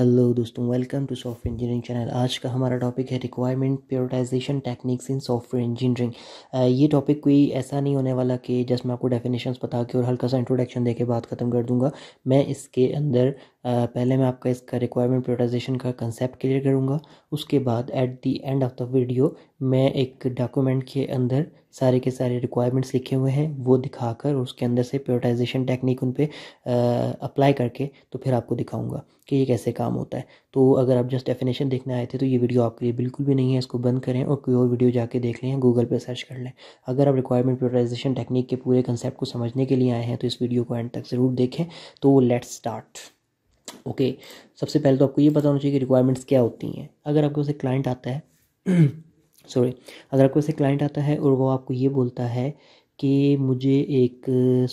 Hello दोस्तों, welcome to software engineering channel. आज का हमारा टॉपिक है requirement prioritization techniques in software engineering. ये टॉपिक कोई ऐसा नहीं होने वाला कि जस्ट मैं आपको डेफिनेशंस बता के और हल्का सा इंट्रोडक्शन देके बात ख़त्म कर दूंगा। मैं इसके अंदर पहले मैं आपका इसका रिक्वायरमेंट प्योरिटाइजेशन का कंसेप्ट क्लियर करूँगा। उसके बाद at the end of the video मैं एक डॉक्यूमेंट के अंदर सारे के सारे रिक्वायरमेंट्स लिखे हुए हैं वो दिखाकर उसके अंदर से प्योरिटाइजेशन टेक्निक उन पे अप्लाई करके तो फिर आपको दिखाऊंगा कि ये कैसे काम होता है। तो अगर आप जस्ट डेफिनेशन देखने आए थे तो ये वीडियो आपके लिए बिल्कुल भी नहीं है, इसको बंद करें और कोई और वीडियो जाके देख लें, गूगल पर सर्च कर लें। अगर आप रिक्वायरमेंट प्योरिटाइजेशन टेक्निक के पूरे कंसेप्ट को समझने के लिए आए हैं तो इस वीडियो को एंड तक ज़रूर देखें। तो लेट्स स्टार्ट। ओके, सबसे पहले तो आपको ये पता होना चाहिए कि रिक्वायरमेंट्स क्या होती हैं। अगर आपको से क्लाइंट आता है अगर आपको ऐसे क्लाइंट आता है और वो आपको ये बोलता है कि मुझे एक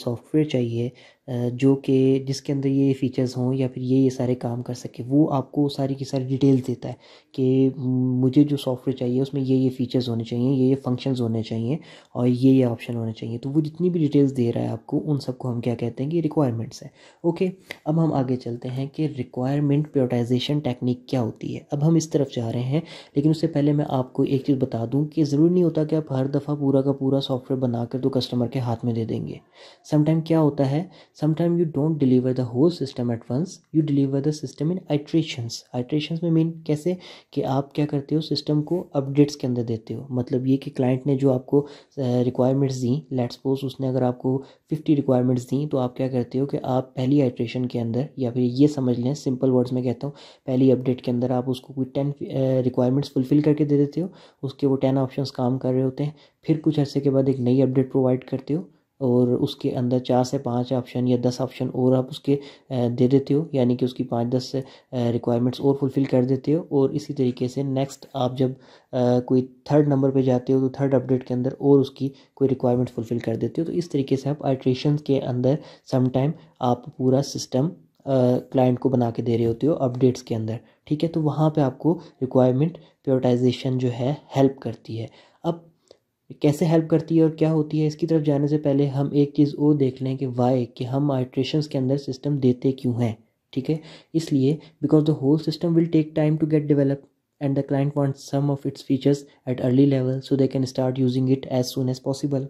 सॉफ्टवेयर चाहिए जो कि जिसके अंदर ये फ़ीचर्स हों या फिर ये सारे काम कर सके, वो आपको सारी की सारी डिटेल्स देता है कि मुझे जो सॉफ्टवेयर चाहिए उसमें ये फ़ीचर्स होने चाहिए, ये फंक्शंस होने चाहिए और ये ऑप्शन होने चाहिए। तो वो जितनी भी डिटेल्स दे रहा है आपको, उन सबको हम क्या कहते हैं कि रिक्वायरमेंट्स है। ओके, अब हम आगे चलते हैं कि रिक्वायरमेंट प्योरिटाइजेशन टेक्निक क्या होती है। अब हम इस तरफ जा रहे हैं, लेकिन उससे पहले मैं आपको एक चीज़ बता दूँ कि ज़रूरी नहीं होता कि आप हर दफ़ा पूरा का पूरा सॉफ्टवेयर बनाकर तो कस्टमर के हाथ में दे देंगे। समटाइम क्या होता है, sometime you don't deliver the whole system at once, you deliver the system in iterations. Iterations में मीन कैसे कि आप क्या करते हो, सिस्टम को अपडेट्स के अंदर देते हो। मतलब ये कि क्लाइंट ने जो आपको रिक्वायरमेंट्स दी, लेट्स सपोज उसने अगर आपको 50 रिक्वायरमेंट्स दी, तो आप क्या करते हो कि आप पहली आइट्रेशन के अंदर, या फिर ये समझ लें, सिंपल वर्ड्स में कहता हूँ, पहली अपडेट के अंदर आप उसको कोई 10 रिक्वायरमेंट्स फुलफिल करके दे देते हो। उसके वो 10 ऑप्शंस काम कर रहे होते हैं। फिर कुछ अर्से के बाद एक नई अपडेट प्रोवाइड करते हो और उसके अंदर 4 से 5 ऑप्शन या 10 ऑप्शन और आप उसके दे देते हो, यानी कि उसकी 5-10 रिक्वायरमेंट्स और फुलफ़िल कर देते हो। और इसी तरीके से नेक्स्ट आप जब कोई थर्ड नंबर पे जाते हो तो थर्ड अपडेट के अंदर और उसकी कोई रिक्वायरमेंट फुलफ़िल कर देते हो। तो इस तरीके से आप आइट्रेशन के अंदर समटाइम आप पूरा सिस्टम क्लाइंट को बना के दे रहे होते हो अपडेट्स के अंदर। ठीक है, तो वहाँ पर आपको रिक्वायरमेंट प्योरिटाइजेशन जो है हेल्प करती है। अब कैसे हेल्प करती है और क्या होती है, इसकी तरफ जाने से पहले हम एक चीज़ और देख लें कि वाई कि हम आइट्रेशंस के अंदर सिस्टम देते क्यों हैं। ठीक है, इसलिए because the whole system will take time to get develop and the client wants some of its features at early level so they can start using it as soon as possible.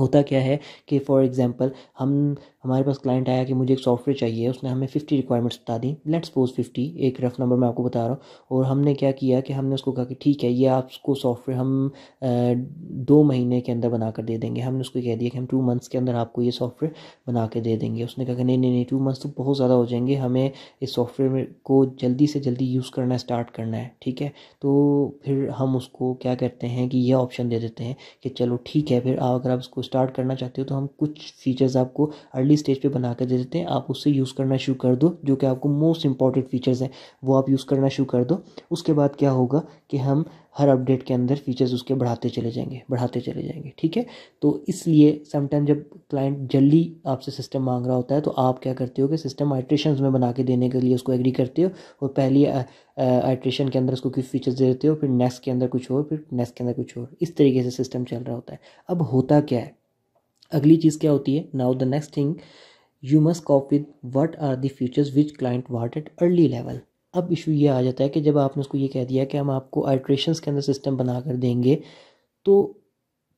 होता क्या है कि for example हमारे पास client आया कि मुझे एक software चाहिए, उसने हमें 50 रिक्वायरमेंट्स बता दी, लेट्स सपोज 50, एक रफ नंबर मैं आपको बता रहा हूँ। और हमने क्या किया कि हमने उसको कहा कि ठीक है, ये आपको सॉफ्टवेयर हम 2 महीने के अंदर बना कर दे देंगे। हमने उसको कह दिया कि हम 2 मंथ्स के अंदर आपको ये सॉफ्टवेयर बना के दे देंगे। उसने कहा कि नहीं, 2 मंथ्स तो बहुत ज़्यादा हो जाएंगे, हमें इस सॉफ्टवेयर को जल्दी से जल्दी यूज़ करना स्टार्ट करना है। ठीक है, तो फिर हम उसको क्या करते हैं कि यह ऑप्शन दे देते हैं कि चलो ठीक है, फिर अगर आप उसको स्टार्ट करना चाहते हो तो हम कुछ फ़ीचर्स आपको अर्ली स्टेज पे बना कर दे देते हैं, आप उससे यूज़ करना शुरू कर दो, जो कि आपको मोस्ट इंपॉर्टेंट फ़ीचर्स हैं वो आप यूज़ करना शुरू कर दो। उसके बाद क्या होगा कि हम हर अपडेट के अंदर फीचर्स उसके बढ़ाते चले जाएंगे। ठीक है, तो इसलिए समटाइम जब क्लाइंट जल्दी आपसे सिस्टम मांग रहा होता है तो आप क्या करते हो कि सिस्टम आइट्रेशंस में बना के देने के लिए उसको एग्री करते हो और पहली आइट्रेशन के अंदर उसको कुछ फीचर्स दे देते हो, फिर नेक्स्ट के अंदर कुछ और, फिर नेक्स्ट के अंदर कुछ और। इस तरीके से सिस्टम चल रहा होता है। अब होता क्या है, अगली चीज़ क्या होती है, now the next thing you must corp with what are the features which client want at early level. अब इशू ये आ जाता है कि जब आपने उसको ये कह दिया कि हम आपको आइट्रेशंस के अंदर सिस्टम बना कर देंगे, तो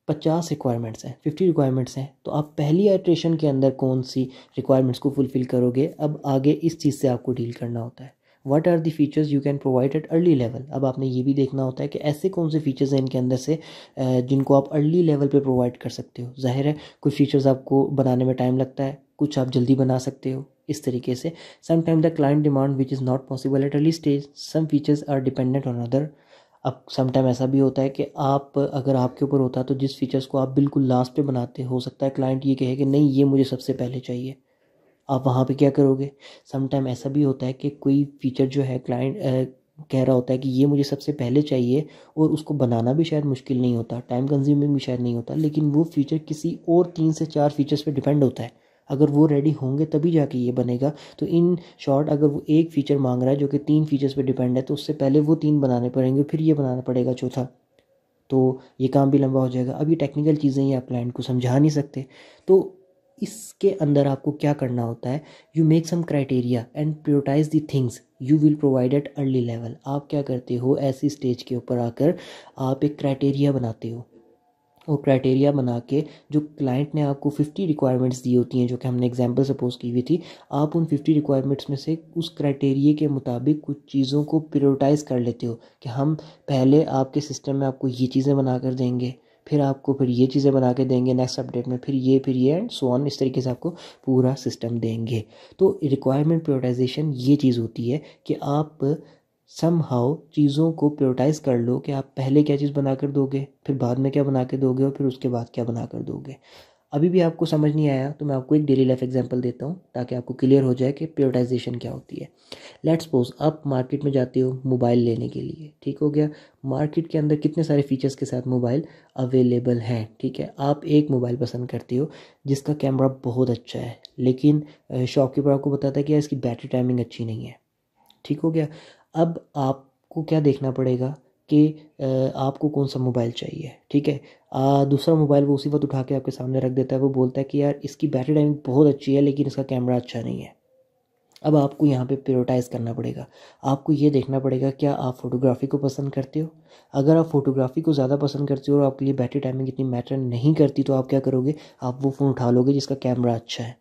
50 रिक्वायरमेंट्स हैं, 50 रिक्वायरमेंट्स हैं, तो आप पहली आइट्रेशन के अंदर कौन सी रिक्वायरमेंट्स को फुलफ़िल करोगे। अब आगे इस चीज़ से आपको डील करना होता है, what are the features you can provide at early level. अब आपने ये भी देखना होता है कि ऐसे कौन से फीचर्स हैं इनके अंदर से जिनको आप अर्ली लेवल पे प्रोवाइड कर सकते हो। जाहिर है कुछ फीचर्स आपको बनाने में टाइम लगता है, कुछ आप जल्दी बना सकते हो। इस तरीके से sometime the client demand which is not possible at early stage, some features are dependent on other. अब समटाइम ऐसा भी होता है कि आप अगर आपके ऊपर होता तो जिस फीचर्स को आप बिल्कुल लास्ट पे बनाते, हो सकता है क्लाइंट ये कहे कि नहीं, ये मुझे सबसे पहले चाहिए, आप वहाँ पे क्या करोगे। समटाइम ऐसा भी होता है कि कोई फीचर जो है क्लाइंट कह रहा होता है कि ये मुझे सबसे पहले चाहिए, और उसको बनाना भी शायद मुश्किल नहीं होता, टाइम कंज्यूमिंग भी शायद नहीं होता, लेकिन वो फीचर किसी और 3 से 4 फीचर्स पे डिपेंड होता है। अगर वो रेडी होंगे तभी जाके ये बनेगा। तो इन शॉर्ट, अगर वो एक फ़ीचर मांग रहा है जो कि 3 फीचर्स पे डिपेंड है, तो उससे पहले वो 3 बनाने पड़ेंगे, फिर ये बनाना पड़ेगा चौथा, तो ये काम भी लंबा हो जाएगा। अब ये टेक्निकल चीज़ें ही आप क्लाइंट को समझा नहीं सकते, तो इसके अंदर आपको क्या करना होता है, you make some criteria and prioritize the things. You will provide at early level. आप क्या करते हो, ऐसी स्टेज के ऊपर आकर आप एक क्राइटेरिया बनाते हो। वो क्राइटेरिया बना के जो क्लाइंट ने आपको 50 रिक्वायरमेंट्स दी होती हैं, जो कि हमने एग्जांपल सपोज की हुई थी, आप उन 50 रिक्वायरमेंट्स में से उस क्राइटेरिया के मुताबिक कुछ चीज़ों को प्रायोरिटाइज़ कर लेते हो कि हम पहले आपके सिस्टम में आपको ये चीज़ें बना कर देंगे, फिर आपको फिर ये चीज़ें बना के देंगे नेक्स्ट अपडेट में, फिर ये एंड सो ऑन। इस तरीके से आपको पूरा सिस्टम देंगे। तो रिक्वायरमेंट प्रायोरिटाइजेशन ये चीज़ होती है कि आप समहाउ चीज़ों को प्रायोरिटाइज़ कर लो कि आप पहले क्या चीज़ बना कर दोगे, फिर बाद में क्या बना के दोगे, और फिर उसके बाद क्या बना कर दोगे। अभी भी आपको समझ नहीं आया तो मैं आपको एक डेली लाइफ एग्जांपल देता हूँ ताकि आपको क्लियर हो जाए कि प्रायोरिटाइजेशन क्या होती है। लेट्स सपोज आप मार्केट में जाते हो मोबाइल लेने के लिए, ठीक हो गया। मार्केट के अंदर कितने सारे फीचर्स के साथ मोबाइल अवेलेबल हैं, ठीक है। आप एक मोबाइल पसंद करते हो जिसका कैमरा बहुत अच्छा है, लेकिन शॉपकीपर आपको बताता है कि इसकी बैटरी टाइमिंग अच्छी नहीं है, ठीक हो गया। अब आपको क्या देखना पड़ेगा कि आपको कौन सा मोबाइल चाहिए, ठीक है। दूसरा मोबाइल वो उसी वक्त उठा के आपके सामने रख देता है, वो बोलता है कि यार इसकी बैटरी टाइमिंग बहुत अच्छी है लेकिन इसका कैमरा अच्छा नहीं है। अब आपको यहाँ पे प्रायोरिटाइज़ करना पड़ेगा। आपको ये देखना पड़ेगा क्या आप फ़ोटोग्राफी को पसंद करते हो। अगर आप फ़ोटोग्राफी को ज़्यादा पसंद करते हो और आपके लिए बैटरी टाइमिंग इतनी मैटर नहीं करती तो आप क्या करोगे, आप वो फ़ोन उठा लोगे जिसका कैमरा अच्छा है।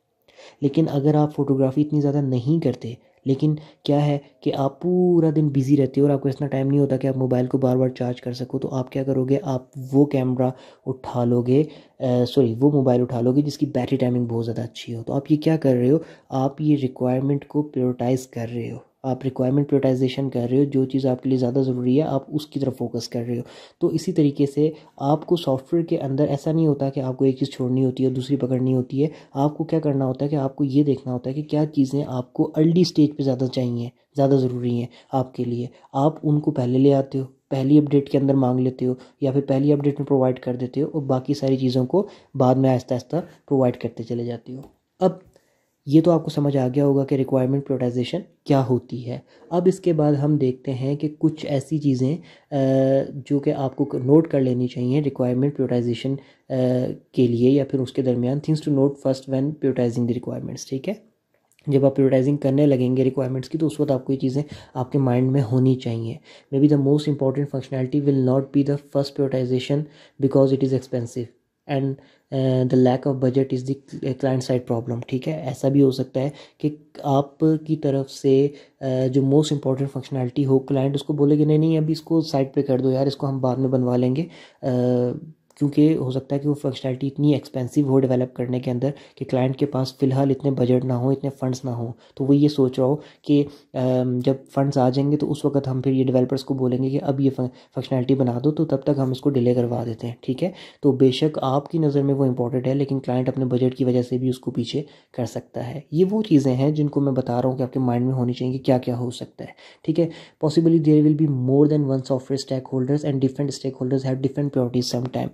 लेकिन अगर आप फ़ोटोग्राफी इतनी ज़्यादा नहीं करते, लेकिन क्या है कि आप पूरा दिन बिज़ी रहते हो और आपको इतना टाइम नहीं होता कि आप मोबाइल को बार बार चार्ज कर सको, तो आप क्या करोगे, आप वो कैमरा उठा लोगे, वो मोबाइल उठा लोगे जिसकी बैटरी टाइमिंग बहुत ज़्यादा अच्छी हो। तो आप ये क्या कर रहे हो, आप ये रिक्वायरमेंट को प्रायोरिटाइज़ कर रहे हो, आप रिक्वायरमेंट प्रायोरिटाइजेशन कर रहे हो। जो चीज़ आपके लिए ज़्यादा ज़रूरी है आप उसकी तरफ फोकस कर रहे हो। तो इसी तरीके से आपको सॉफ्टवेयर के अंदर ऐसा नहीं होता कि आपको एक चीज़ छोड़नी होती है और दूसरी पकड़नी होती है। आपको क्या करना होता है कि आपको ये देखना होता है कि क्या चीज़ें आपको अर्ली स्टेज पे ज़्यादा चाहिए, ज़्यादा ज़रूरी हैं आपके लिए। आप उनको पहले ले आते हो, पहली अपडेट के अंदर मांग लेते हो या फिर पहली अपडेट में प्रोवाइड कर देते हो और बाकी सारी चीज़ों को बाद में आहिस्ता आहिस्ता प्रोवाइड करते चले जाते हो। अब ये तो आपको समझ आ गया होगा कि रिक्वायरमेंट प्रायोरिटाइजेशन क्या होती है। अब इसके बाद हम देखते हैं कि कुछ ऐसी चीज़ें जो कि आपको नोट कर लेनी चाहिए रिक्वायरमेंट प्रायोरिटाइजेशन के लिए, या फिर उसके दरमियान things to note first when prioritizing the requirements, ठीक है। जब आप प्रायोरिटाइजिंग करने लगेंगे रिक्वायरमेंट्स की तो उस वक्त आपको ये चीज़ें आपके माइंड में होनी चाहिए। May be the most important functionality will not be the first prioritization because it is expensive and the lack of budget is the client side problem, ठीक है। ऐसा भी हो सकता है कि आपकी तरफ से जो मोस्ट इंपॉर्टेंट फंक्शनैलिटी हो क्लाइंट उसको बोले कि नहीं अभी इसको साइड पे कर दो यार, इसको हम बाद में बनवा लेंगे, क्योंकि हो सकता है कि वो फंक्शनैलिटी इतनी एक्सपेंसिव हो डेवलप करने के अंदर कि क्लाइंट के पास फ़िलहाल इतने बजट ना हो, इतने फ़ंड्स ना हो। तो वो ये सोच रहा हो कि जब फंड्स आ जाएंगे तो उस वक्त हम फिर ये डेवलपर्स को बोलेंगे कि अब ये फंक्शनैलिटी बना दो, तो तब तक हम इसको डिले करवा देते हैं, ठीक है। तो बेशक आपकी नज़र में वो इंपॉर्टेंट है लेकिन क्लाइंट अपने बजट की वजह से भी उसको पीछे कर सकता है। ये वो चीज़ें हैं जिनको मैं बता रहा हूँ कि आपके माइंड में होनी चाहिए कि क्या क्या हो सकता है, ठीक है। Possibly there will be more than one software stakeholders and different stakeholders have different priorities sometime.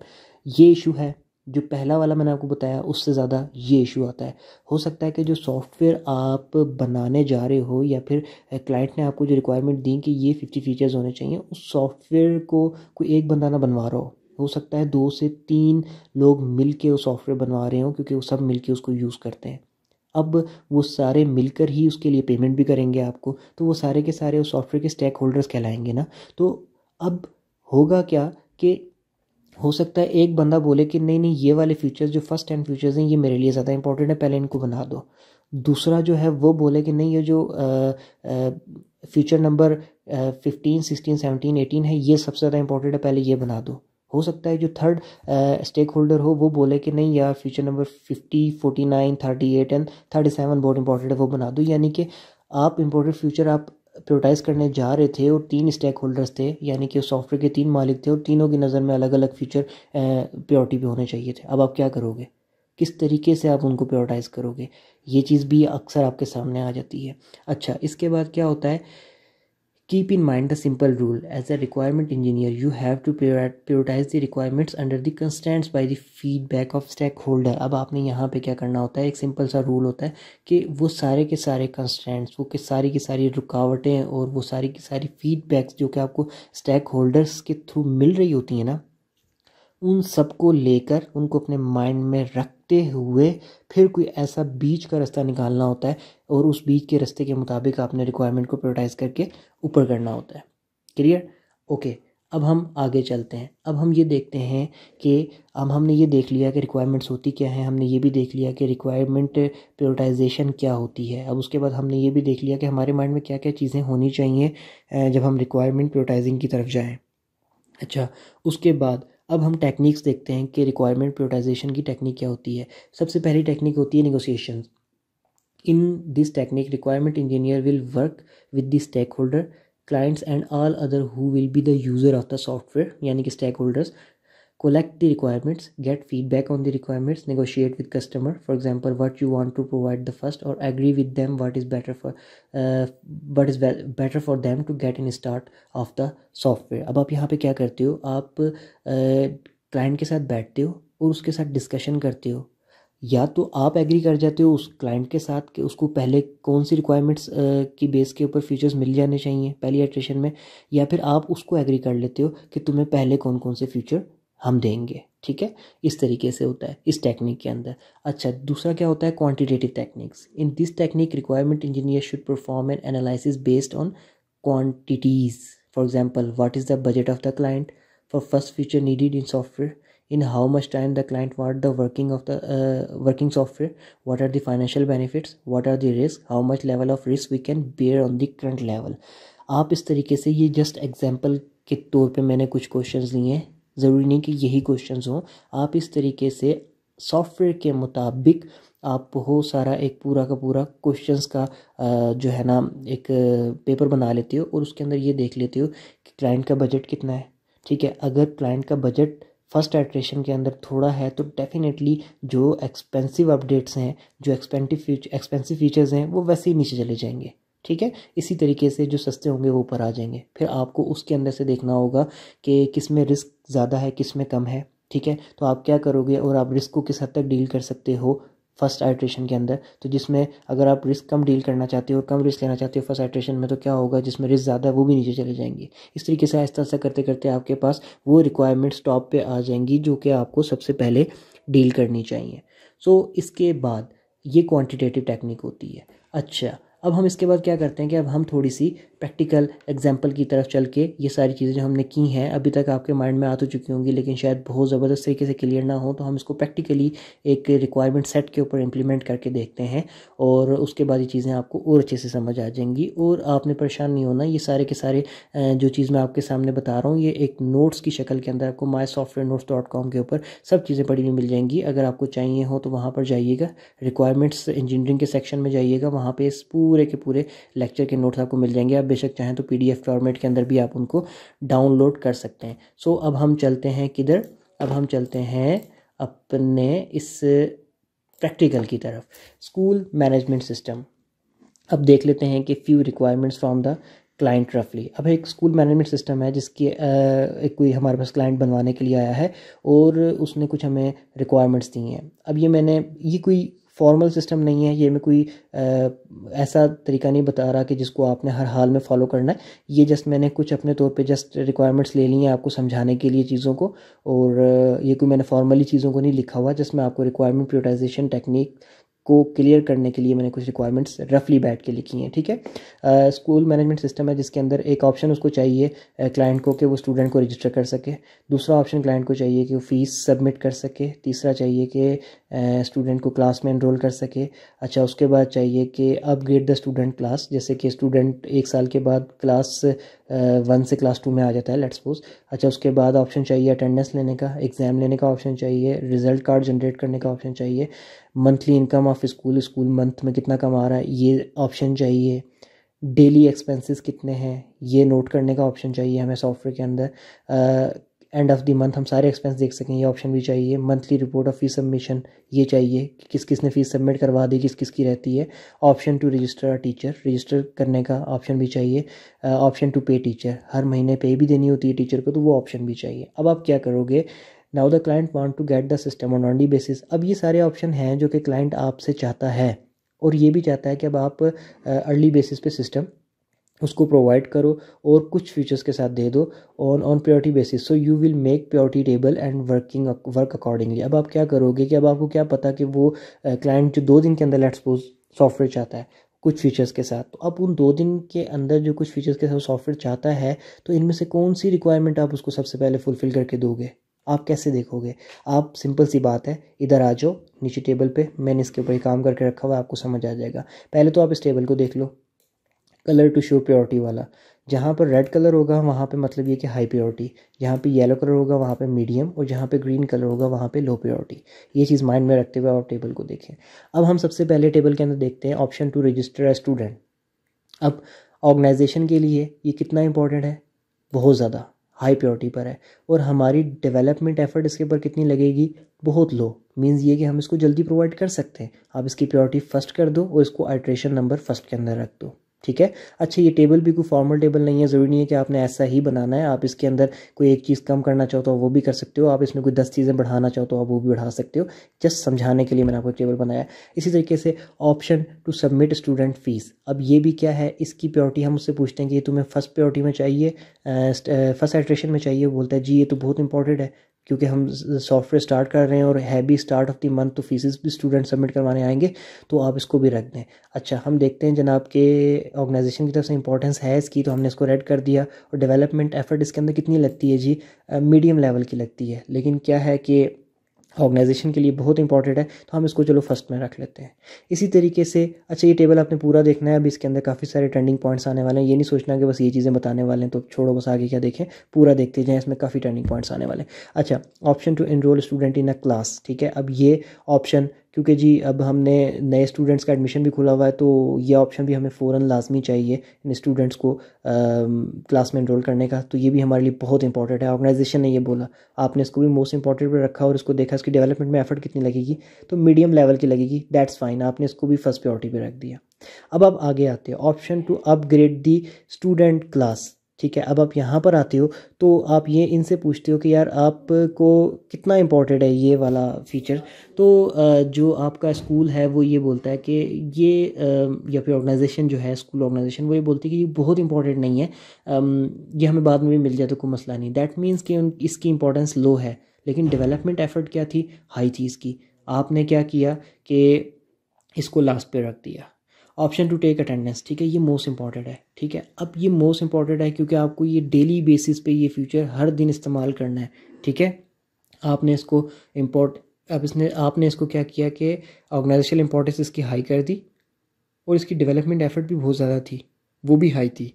ये इशू है जो पहला वाला मैंने आपको बताया, उससे ज़्यादा ये इशू आता है। हो सकता है कि जो सॉफ्टवेयर आप बनाने जा रहे हो या फिर क्लाइंट ने आपको जो रिक्वायरमेंट दी कि ये 50 फीचर्स होने चाहिए, उस सॉफ्टवेयर को कोई एक बंदा ना बनवा रहा हो सकता है 2 से 3 लोग मिल के वो सॉफ्टवेयर बनवा रहे हो, क्योंकि वो सब मिल के उसको यूज़ करते हैं। अब वो सारे मिलकर ही उसके लिए पेमेंट भी करेंगे आपको, तो वो सारे के सारे उस सॉफ्टवेयर के स्टेक होल्डर्स कहलाएंगे ना। तो अब होगा क्या कि हो सकता है एक बंदा बोले कि नहीं ये वाले फीचर्स जो फर्स्ट 10 फीचर्स हैं ये मेरे लिए ज़्यादा इंपॉर्टेंट है, पहले इनको बना दो। दूसरा जो है वो बोले कि नहीं ये जो फीचर नंबर 15, 16, 17, 18 है ये सबसे ज़्यादा इंपॉर्टेंट है, पहले ये बना दो। हो सकता है जो थर्ड स्टेक होल्डर हो वो बोले कि नहीं यार फीचर नंबर 50, 49, 38 एंड 37 बहुत इंपॉर्टेंट है, वो बना दो। यानी कि आप इंपॉर्टेंट फ्यूचर आप प्रायोरिटाइज़ करने जा रहे थे और 3 स्टेक होल्डर्स थे, यानी कि सॉफ्टवेयर के 3 मालिक थे और तीनों की नज़र में अलग अलग फीचर प्रायोरिटी पे होने चाहिए थे। अब आप क्या करोगे, किस तरीके से आप उनको प्रायोरिटाइज़ करोगे, ये चीज़ भी अक्सर आपके सामने आ जाती है। अच्छा, इसके बाद क्या होता है, keep in mind the simple rule as a requirement engineer you have to prioritize the requirements under the constraints by the feedback of stakeholder. अब आपने यहाँ पे क्या करना होता है, एक सिंपल सा रूल होता है कि वो सारे के सारे कंस्ट्रेंट्स, वो सारी की सारी रुकावटें और वो सारी की सारी फीडबैक्स जो कि आपको स्टेक होल्डर्स के थ्रू मिल रही होती हैं ना, उन सबको लेकर उनको अपने माइंड में रख देखते हुए फिर कोई ऐसा बीच का रास्ता निकालना होता है और उस बीच के रास्ते के मुताबिक आपने रिक्वायरमेंट को प्रायोरिटाइज करके ऊपर करना होता है। क्लियर? ओके, अब हम आगे चलते हैं। अब हम ये देखते हैं कि अब हमने ये देख लिया कि रिक्वायरमेंट्स होती क्या है, हमने ये भी देख लिया कि रिक्वायरमेंट प्रायोरिटाइजेशन क्या होती है। अब उसके बाद हमने ये भी देख लिया कि हमारे माइंड में क्या क्या चीज़ें होनी चाहिए जब हम रिक्वायरमेंट प्रायोरिटाइजिंग की तरफ जाएँ। अच्छा, उसके बाद अब हम टेक्निक्स देखते हैं कि रिक्वायरमेंट प्रायोरिटाइजेशन की टेक्निक क्या होती है। सबसे पहली टेक्निक होती है negotiation. In this technique requirement engineer will work with the stakeholder, clients and all other who will be the user of the software, यानी कि stakeholders, collect the requirements, get feedback on the requirements, negotiate with customer, for example, what you want to provide the first, or agree with them what is better for what is better for them to get in start of the software। अब आप यहाँ पे क्या करते हो, आप client के साथ बैठते हो और उसके साथ discussion करते हो। या तो आप एग्री कर जाते हो उस क्लाइंट के साथ कि उसको पहले कौन सी रिक्वायरमेंट्स की बेस के ऊपर फीचर्स मिल जाने चाहिए पहली इटरेशन में, या फिर आप उसको एग्री कर लेते हो कि तुम्हें पहले कौन कौन से फीचर हम देंगे। ठीक है, इस तरीके से होता है इस टेक्निक के अंदर। अच्छा, दूसरा क्या होता है, quantitative techniques. In this technique requirement engineer should perform an analysis based on quantities, for example what is the budget of the client for first feature needed in software, in how much time the client want the working of the working software, what are the financial benefits, what are the risks, how much level of risk we can bear on the current level। आप इस तरीके से, ये just example के तौर पे मैंने कुछ क्वेश्चंस लिए हैं, ज़रूरी नहीं कि यही क्वेश्चंस हों। आप इस तरीके से सॉफ्टवेयर के मुताबिक आप बहुत सारा एक पूरा का पूरा क्वेश्चंस का जो है ना एक पेपर बना लेते हो और उसके अंदर ये देख लेते हो कि क्लाइंट का बजट कितना है। ठीक है, अगर क्लाइंट का बजट फर्स्ट इटरेशन के अंदर थोड़ा है तो डेफिनेटली जो एक्सपेंसिव अपडेट्स हैं, जो एक्सपेंसिव फीचर्स हैं वो वैसे ही नीचे चले जाएंगे। ठीक है, इसी तरीके से जो सस्ते होंगे वो ऊपर आ जाएंगे। फिर आपको उसके अंदर से देखना होगा कि किस में रिस्क ज़्यादा है किस में कम है। ठीक है, तो आप क्या करोगे और आप रिस्क को किस हद तक डील कर सकते हो फर्स्ट आइट्रेशन के अंदर। तो जिसमें अगर आप रिस्क कम डील करना चाहते हो और कम रिस्क लेना चाहते हो फर्स्ट आइट्रेशन में, तो क्या होगा जिसमें रिस्क ज़्यादा है वो भी नीचे चले जाएंगे। इस तरीके से आहिस्ता आहिस्ता करते करते आपके पास वो रिक्वायरमेंट्स टॉप पे आ जाएंगी जो कि आपको सबसे पहले डील करनी चाहिए। सो इसके बाद ये क्वान्टिटेटिव टेक्निक होती है। अच्छा, अब हम इसके बाद क्या करते हैं कि अब हम थोड़ी सी प्रैक्टिकल एग्जांपल की तरफ चल के, ये सारी चीज़ें जो हमने की हैं अभी तक आपके माइंड में आ तो चुकी होंगी लेकिन शायद बहुत ज़बरदस्त तरीके से क्लियर ना हो, तो हम इसको प्रैक्टिकली एक रिक्वायरमेंट सेट के ऊपर इंप्लीमेंट करके देखते हैं और उसके बाद ये चीज़ें आपको और अच्छे से समझ आ जाएंगी और आपने परेशान नहीं होना। ये सारे के सारे जो चीज़ मैं आपके सामने बता रहा हूँ ये एक नोट्स की शक्ल के अंदर आपको mysoftwarenotes.com के ऊपर सब चीज़ें पढ़ी हुई मिल जाएंगी। अगर आपको चाहिए हो तो वहाँ पर जाइएगा, रिक्वायरमेंट्स इंजीनियरिंग के सेक्शन में जाइएगा, वहाँ पर इस पूरे के पूरे लेक्चर के नोट्स आपको मिल जाएंगे। आप बेशक चाहें तो पीडीएफ फॉर्मेट के अंदर भी आप उनको डाउनलोड कर सकते हैं। सो अब हम चलते हैं किधर, अब हम चलते हैं अपने इस प्रैक्टिकल की तरफ, स्कूल मैनेजमेंट सिस्टम। अब देख लेते हैं कि few requirements from the client रफली। अब एक स्कूल मैनेजमेंट सिस्टम है जिसकी कोई हमारे पास क्लाइंट बनवाने के लिए आया है और उसने कुछ हमें रिक्वायरमेंट्स दी हैं। अब ये कोई फॉर्मल सिस्टम नहीं है, ये मैं कोई ऐसा तरीका नहीं बता रहा कि जिसको आपने हर हाल में फॉलो करना है। ये जस्ट मैंने कुछ अपने तौर पे जस्ट रिक्वायरमेंट्स ले ली हैं आपको समझाने के लिए चीज़ों को, और ये कोई मैंने फॉर्मली चीज़ों को नहीं लिखा हुआ, जस्ट मैं आपको रिक्वायरमेंट प्रायोरिटाइजेशन टेक्निक को क्लियर करने के लिए मैंने कुछ रिक्वायरमेंट्स रफली बैठ के लिखी हैं। ठीक है, स्कूल मैनेजमेंट सिस्टम है जिसके अंदर एक ऑप्शन उसको चाहिए क्लाइंट को कि वो स्टूडेंट को रजिस्टर कर सके, दूसरा ऑप्शन क्लाइंट को चाहिए कि वो फीस सबमिट कर सके, तीसरा चाहिए कि स्टूडेंट को क्लास में एनरोल कर सके। अच्छा, उसके बाद चाहिए कि अपग्रेड द स्टूडेंट क्लास, जैसे कि स्टूडेंट एक साल के बाद क्लास 1 से क्लास 2 में आ जाता है लेट्स सपोज। अच्छा, उसके बाद ऑप्शन चाहिए अटेंडेंस लेने का, एग्ज़ाम लेने का ऑप्शन चाहिए, रिजल्ट कार्ड जनरेट करने का ऑप्शन चाहिए, monthly income of school, school month में कितना कमा रहा है ये ऑप्शन चाहिए, डेली एक्सपेंसेस कितने हैं ये नोट करने का ऑप्शन चाहिए हमें सॉफ्टवेयर के अंदर, एंड ऑफ द मंथ हम सारे एक्सपेंस देख सकें ये ऑप्शन भी चाहिए, monthly report of fees submission ये चाहिए कि किस किस ने फीस सबमिट करवा दी, किस किस की रहती है, option to register a teacher, register करने का ऑप्शन भी चाहिए, ऑप्शन टू पे टीचर, हर महीने पे भी देनी होती है टीचर को तो वो ऑप्शन भी चाहिए। अब आप क्या करोगे, now the client want to get the system on only basis. अब ये सारे ऑप्शन हैं जो कि क्लाइंट आपसे चाहता है और ये भी चाहता है कि अब आप अर्ली बेसिस पे सिस्टम उसको प्रोवाइड करो और कुछ फीचर्स के साथ दे दो on priority basis. So you will make priority table and work accordingly. अब आप क्या करोगे कि अब आपको क्या पता कि वो क्लाइंट जो 2 दिन के अंदर लेट्स सपोज सॉफ्टवेयर चाहता है कुछ फीचर्स के साथ, तो अब उन 2 दिन के अंदर जो कुछ फीचर्स के साथ सॉफ्टवेयर चाहता है, तो इनमें से कौन सी रिक्वायरमेंट आप उसको सबसे पहले फुलफिल करके दोगे, आप कैसे देखोगे? आप सिंपल सी बात है, इधर आ जाओ नीचे टेबल पे, मैंने इसके ऊपर ही काम करके रखा हुआ है, आपको समझ आ जाएगा। पहले तो आप इस टेबल को देख लो, कलर टू शो प्रायोरिटी वाला, जहाँ पर रेड कलर होगा वहाँ पे मतलब ये कि हाई प्रायोरिटी, जहाँ पे येलो कलर होगा वहाँ पे मीडियम, और जहाँ पे ग्रीन कलर होगा वहाँ पे लो प्रायोरिटी। ये चीज़ माइंड में रखते हुए आप टेबल को देखें। अब हम सबसे पहले टेबल के अंदर देखते हैं option to register as student. अब ऑर्गेनाइजेशन के लिए ये कितना इंपॉर्टेंट है, बहुत ज़्यादा हाई प्रायोरिटी पर है, और हमारी डेवलपमेंट एफर्ट इसके ऊपर कितनी लगेगी, बहुत लो। मीन्स ये कि हम इसको जल्दी प्रोवाइड कर सकते हैं। आप इसकी प्रायोरिटी फर्स्ट कर दो और इसको आइटरेशन नंबर फर्स्ट के अंदर रख दो, ठीक है। अच्छा, ये टेबल भी कोई फॉर्मल टेबल नहीं है, ज़रूरी नहीं है कि आपने ऐसा ही बनाना है। आप इसके अंदर कोई एक चीज़ कम करना चाहो तो वो भी कर सकते हो, आप इसमें कोई 10 चीज़ें बढ़ाना चाहो तो आप वो भी बढ़ा सकते हो। जस्ट समझाने के लिए मैंने आपको टेबल बनाया। इसी तरीके से option to submit student fees, अब ये भी क्या है, इसकी प्रायोरिटी हम उससे पूछते हैं कि ये तुम्हें फर्स्ट प्रायोरिटी में चाहिए, फर्स्ट आइटरेशन में चाहिए। बोलता है जी ये तो बहुत इंपॉर्टेंट है क्योंकि हम सॉफ्टवेयर स्टार्ट कर रहे हैं और है भी स्टार्ट ऑफ द मंथ, तो फीसेस भी स्टूडेंट सबमिट करवाने आएंगे, तो आप इसको भी रख दें। अच्छा, हम देखते हैं जनाब के ऑर्गेनाइजेशन की तरफ से इंपॉर्टेंस है इसकी, तो हमने इसको रेड कर दिया। और डेवलपमेंट एफर्ट इसके अंदर कितनी लगती है जी, मीडियम लेवल की लगती है, लेकिन क्या है कि ऑर्गेनाइजेशन के लिए बहुत इंपॉर्टेंट है, तो हम इसको चलो फर्स्ट में रख लेते हैं। इसी तरीके से अच्छा, ये टेबल आपने पूरा देखना है, अभी इसके अंदर काफ़ी सारे टर्निंग पॉइंट्स आने वाले हैं। ये नहीं सोचना कि बस ये चीज़ें बताने वाले हैं तो छोड़ो बस आगे क्या देखें, पूरा देखते जाएं, इसमें काफ़ी टर्निंग पॉइंट्स आने वाले हैं। अच्छा, option to enroll student in a class, ठीक है। अब ये ऑप्शन क्योंकि जी अब हमने नए स्टूडेंट्स का एडमिशन भी खुला हुआ है, तो ये ऑप्शन भी हमें फ़ौरन लाजमी चाहिए इन स्टूडेंट्स को क्लास में एनरोल करने का, तो ये भी हमारे लिए बहुत इंपॉर्टेंट है। ऑर्गेनाइजेशन ने ये बोला, आपने इसको भी मोस्ट इंपॉर्टेंट पर रखा और इसको देखा इसकी डेवलपमेंट में एफर्ट कितनी लगेगी, तो मीडियम लेवल की लगेगी, दैट्स फाइन, आपने इसको भी फर्स्ट प्रायोरिटी पर रख दिया। अब आप आगे आते हो option to upgrade the student class, ठीक है। अब आप यहाँ पर आते हो तो आप ये इनसे पूछते हो कि यार आपको कितना इम्पोर्टेंट है ये वाला फीचर, तो जो आपका स्कूल है वो ये बोलता है कि ये, या फिर ऑर्गेनाइजेशन जो है स्कूल ऑर्गेनाइजेशन वो ये बोलती है कि ये बहुत इंपॉर्टेंट नहीं है, ये हमें बाद में भी मिल जाए तो कोई मसला नहीं। दैट मीन्स कि इसकी इंपॉर्टेंस लो है, लेकिन डेवलपमेंट एफर्ट क्या थी, हाई थी इसकी। आपने क्या किया कि इसको लास्ट पे रख दिया। ऑप्शन टू टेक अटेंडेंस, ठीक है, ये मोस्ट इंपॉर्टेंट है, ठीक है। अब ये मोस्ट इंपॉर्टेंट है क्योंकि आपको ये डेली बेसिस पे ये फ्यूचर हर दिन इस्तेमाल करना है, ठीक है। आपने इसको आपने इसको क्या किया कि ऑर्गेनाइजेशनल इंपॉर्टेंस इसकी हाई कर दी और इसकी डेवलपमेंट एफर्ट भी बहुत ज़्यादा थी, वो भी हाई थी,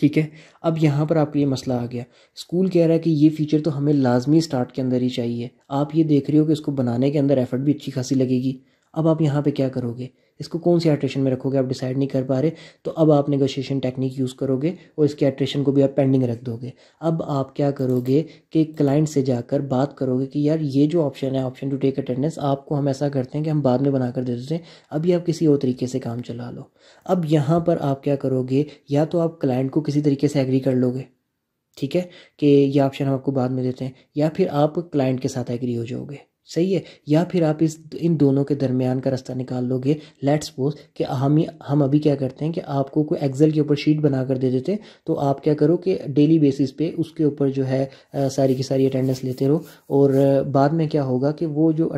ठीक है। अब यहाँ पर आपके लिए मसला आ गया, स्कूल कह रहा है कि ये फीचर तो हमें लाजमी स्टार्ट के अंदर ही चाहिए, आप ये देख रहे हो कि इसको बनाने के अंदर एफर्ट भी अच्छी खासी लगेगी। अब आप यहाँ पे क्या करोगे, इसको कौन सी आइटरेशन में रखोगे, आप डिसाइड नहीं कर पा रहे, तो अब आप नेगोशिएशन टेक्निक यूज़ करोगे और इसके आइटरेशन को भी आप पेंडिंग रख दोगे। अब आप क्या करोगे कि क्लाइंट से जाकर बात करोगे कि यार ये जो ऑप्शन है ऑप्शन टू टेक अटेंडेंस, आपको हम ऐसा करते हैं कि हम बाद में बना कर दे देते हैं, अभी आप किसी और तरीके से काम चला लो। अब यहाँ पर आप क्या करोगे, या तो आप क्लाइंट को किसी तरीके से एग्री कर लोगे, ठीक है, कि ये ऑप्शन हम आपको बाद में देते हैं, या फिर आप क्लाइंट के साथ एग्री हो जाओगे, सही है, या फिर आप इन दोनों के दरमियान का रास्ता निकाल लोगे। लेट्स सपोज कि हम अभी क्या करते हैं कि आपको कोई एक्सेल के ऊपर शीट बना कर दे देते हैं, तो आप क्या करो कि डेली बेसिस पे उसके ऊपर जो है सारी की सारी अटेंडेंस लेते रहो, और बाद में क्या होगा कि वो जो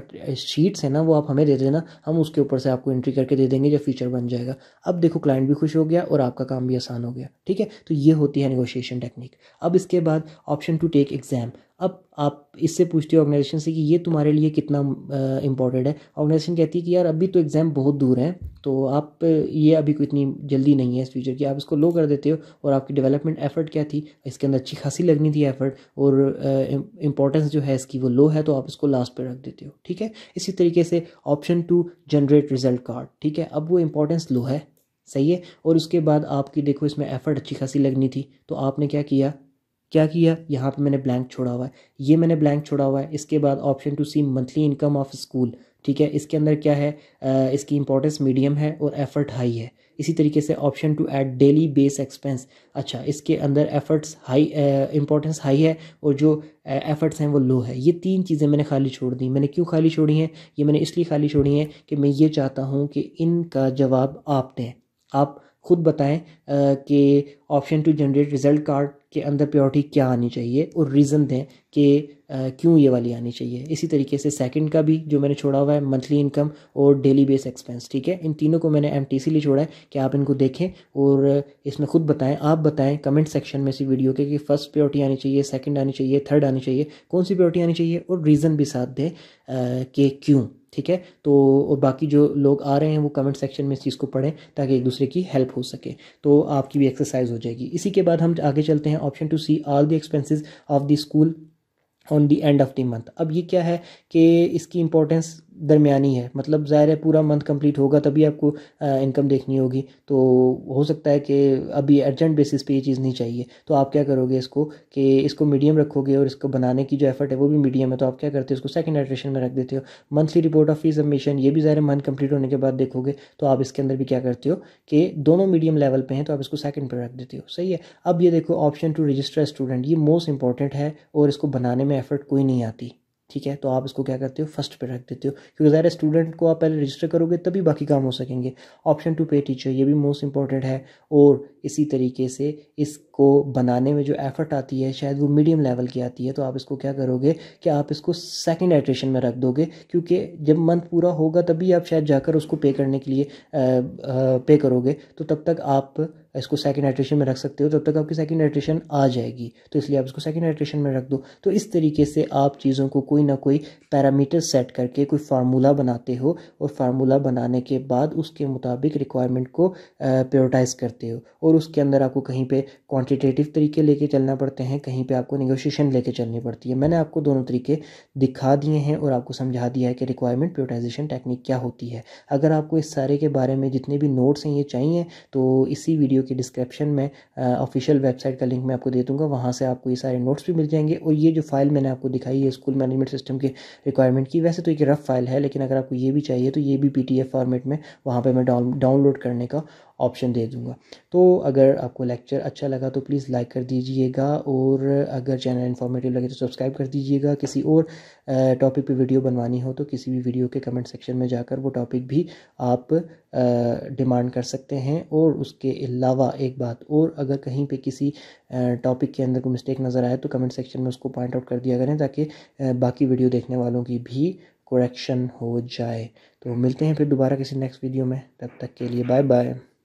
शीट्स हैं ना वो आप हमें दे देना, हम उसके ऊपर से आपको एंट्री करके दे देंगे जब फीचर बन जाएगा। अब देखो क्लाइंट भी खुश हो गया और आपका काम भी आसान हो गया, ठीक है। तो ये होती है नेगोशिएशन टेक्निक। अब इसके बाद ऑप्शन टू टेक एग्जाम, अब आप इससे पूछते हो ऑर्गेनाइजेशन से कि ये तुम्हारे लिए कितना इंपॉर्टेंट है। ऑर्गेनाइजेशन कहती है कि यार अभी तो एग्ज़ाम बहुत दूर है, तो आप ये अभी कोई इतनी जल्दी नहीं है इस फ्यूचर की, आप इसको लो कर देते हो, और आपकी डेवलपमेंट एफर्ट क्या थी, इसके अंदर अच्छी खासी लगनी थी एफर्ट, और इंपॉर्टेंस जो है इसकी वो लो है, तो आप इसको लास्ट पर रख देते हो, ठीक है। इसी तरीके से option to generate result card, ठीक है, अब वो इंपॉर्टेंस लो है, सही है, और उसके बाद आपकी देखो इसमें एफर्ट अच्छी खासी लगनी थी, तो आपने क्या किया यहाँ पे मैंने ब्लैंक छोड़ा हुआ है, ये मैंने ब्लैंक छोड़ा हुआ है। इसके बाद option to see monthly income of school, ठीक है, इसके अंदर क्या है, इसकी इंपॉर्टेंस मीडियम है और एफर्ट हाई है। इसी तरीके से option to add daily base expense, अच्छा इसके अंदर एफर्ट्स हाई, इंपॉर्टेंस हाई है, और जो एफर्ट्स हैं वो लो है। ये 3 चीज़ें मैंने खाली छोड़ दी। मैंने क्यों खाली छोड़ी हैं, ये मैंने इसलिए खाली छोड़ी हैं कि मैं ये चाहता हूँ कि इनका जवाब आप दें, आप खुद बताएं कि option to generate result card के अंदर प्रायोरिटी क्या आनी चाहिए और रीज़न दें कि क्यों ये वाली आनी चाहिए। इसी तरीके से सेकंड का भी जो मैंने छोड़ा हुआ है मंथली इनकम और डेली बेस एक्सपेंस, ठीक है, इन तीनों को मैंने एमटीसी लिए छोड़ा है कि आप इनको देखें और इसमें खुद बताएं, आप बताएं कमेंट सेक्शन में इसी वीडियो के कि फर्स्ट प्रायोरिटी आनी चाहिए, सेकंड आनी चाहिए, थर्ड आनी चाहिए, कौन सी प्रायोरिटी आनी चाहिए और रीज़न भी साथ दें कि क्यों, ठीक है। तो और बाकी जो लोग आ रहे हैं वो कमेंट सेक्शन में इस चीज़ को पढ़ें ताकि एक दूसरे की हेल्प हो सके, तो आपकी भी एक्सरसाइज हो जाएगी। इसी के बाद हम आगे चलते हैं option to see all the expenses of the school on the end of the month. अब ये क्या है कि इसकी इंपॉर्टेंस दरमियानी है, मतलब ज़ाहिर है पूरा मंथ कंप्लीट होगा तभी आपको इनकम देखनी होगी, तो हो सकता है कि अभी अर्जेंट बेसिस पे ये चीज़ नहीं चाहिए, तो आप क्या करोगे इसको कि इसको मीडियम रखोगे और इसको बनाने की जो एफर्ट है वो भी मीडियम है, तो आप क्या करते हो इसको सेकंड इटरेशन में रख देते हो। Monthly report of fee submission ये भी ज़ाहिर मंथ कंप्लीट होने के बाद देखोगे, तो आप इसके अंदर भी क्या करते हो कि दोनों मीडियम लेवल पर हैं तो आप इसको सेकंड पर रख देते हो, सही है। अब ये देखो ऑप्शन टू रजिस्टर स्टूडेंट, ये मोस्ट इंपॉर्टेंट है और इसको बनाने में एफर्ट कोई नहीं आती, ठीक है, तो आप इसको क्या करते हो फर्स्ट पे रख देते हो क्योंकि ज़ाहिर स्टूडेंट को आप पहले रजिस्टर करोगे तभी बाकी काम हो सकेंगे। ऑप्शन टू पे टीचर ये भी मोस्ट इंपॉर्टेंट है और इसी तरीके से इसको बनाने में जो एफर्ट आती है शायद वो मीडियम लेवल की आती है, तो आप इसको क्या करोगे कि आप इसको सेकंड इटरेशन में रख दोगे क्योंकि जब मंथ पूरा होगा तभी आप शायद जाकर उसको पे करने के लिए पे करोगे, तो तब तक आप इसको सेकंड इटरेशन में रख सकते हो, तब तक आपकी सेकंड इटरेशन आ जाएगी, तो इसलिए आप इसको सेकंड इटरेशन में रख दो। तो इस तरीके से आप चीज़ों को कोई ना कोई पैरामीटर सेट करके कोई फार्मूला बनाते हो और फार्मूला बनाने के बाद उसके मुताबिक रिक्वायरमेंट को प्रायोरिटाइज करते हो और उसके अंदर आपको कहीं पे क्वांटिटेटिव तरीके लेके चलना पड़ते हैं, कहीं पे आपको नेगोशिएशन लेके चलनी पड़ती है। मैंने आपको दोनों तरीके दिखा दिए हैं और आपको समझा दिया है कि रिक्वायरमेंट प्रायोरिटाइजेशन टेक्निक क्या होती है। अगर आपको इस सारे के बारे में जितने भी नोट्स हैं ये चाहिए तो इसी वीडियो के डिस्क्रिप्शन में ऑफिशियल वेबसाइट का लिंक मैं आपको दे दूंगा, वहाँ से आपको ये सारे नोट्स भी मिल जाएंगे। और ये जो फाइल मैंने आपको दिखाई है स्कूल मैनेजमेंट सिस्टम के रिक्वायरमेंट की, वैसे तो एक रफ फाइल है लेकिन अगर आपको ये भी चाहिए तो ये भी पीडीएफ फॉर्मेट में वहाँ पर मैं डाउनलोड करने का ऑप्शन दे दूंगा। तो अगर आपको लेक्चर अच्छा लगा तो प्लीज़ लाइक कर दीजिएगा और अगर चैनल इन्फॉर्मेटिव लगे तो सब्सक्राइब कर दीजिएगा। किसी और टॉपिक पे वीडियो बनवानी हो तो किसी भी वीडियो के कमेंट सेक्शन में जाकर वो टॉपिक भी आप डिमांड कर सकते हैं। और उसके अलावा एक बात और, अगर कहीं पे किसी टॉपिक के अंदर कोई मिस्टेक नज़र आए तो कमेंट सेक्शन में उसको पॉइंट आउट कर दिया करें ताकि बाकी वीडियो देखने वालों की भी करेक्शन हो जाए। तो मिलते हैं फिर दोबारा किसी नेक्स्ट वीडियो में, तब तक के लिए बाय बाय।